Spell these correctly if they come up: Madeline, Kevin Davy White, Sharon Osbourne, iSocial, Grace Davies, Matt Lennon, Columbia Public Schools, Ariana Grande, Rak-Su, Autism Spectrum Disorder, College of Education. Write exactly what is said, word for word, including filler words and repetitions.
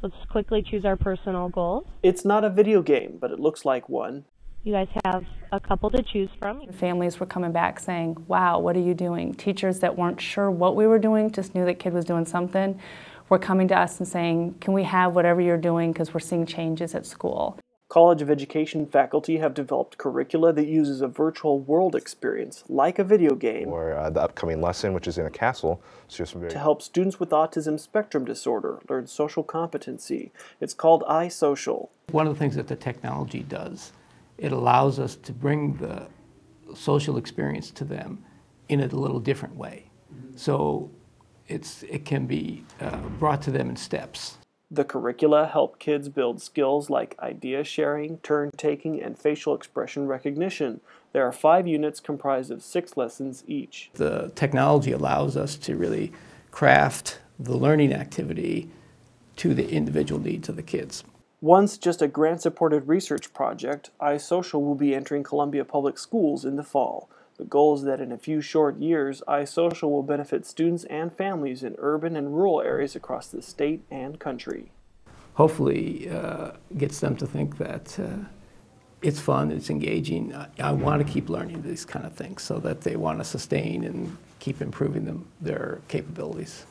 Let's quickly choose our personal goals. It's not a video game, but it looks like one. You guys have a couple to choose from. Families were coming back saying, wow, what are you doing? Teachers that weren't sure what we were doing, just knew that kid was doing something, were coming to us and saying, can we have whatever you're doing because we're seeing changes at school. College of Education faculty have developed curricula that uses a virtual world experience, like a video game, or uh, the upcoming lesson, which is in a castle, so some very to help students with autism spectrum disorder learn social competency. It's called iSocial. One of the things that the technology does, it allows us to bring the social experience to them in a little different way. So it's, it can be uh, brought to them in steps. The curricula help kids build skills like idea sharing, turn taking, and facial expression recognition. There are five units comprised of six lessons each. The technology allows us to really craft the learning activity to the individual needs of the kids. Once just a grant-supported research project, iSocial will be entering Columbia Public Schools in the fall. The goal is that in a few short years, iSocial will benefit students and families in urban and rural areas across the state and country. Hopefully uh, gets them to think that uh, it's fun, it's engaging. I, I want to keep learning these kind of things so that they want to sustain and keep improving them, their capabilities.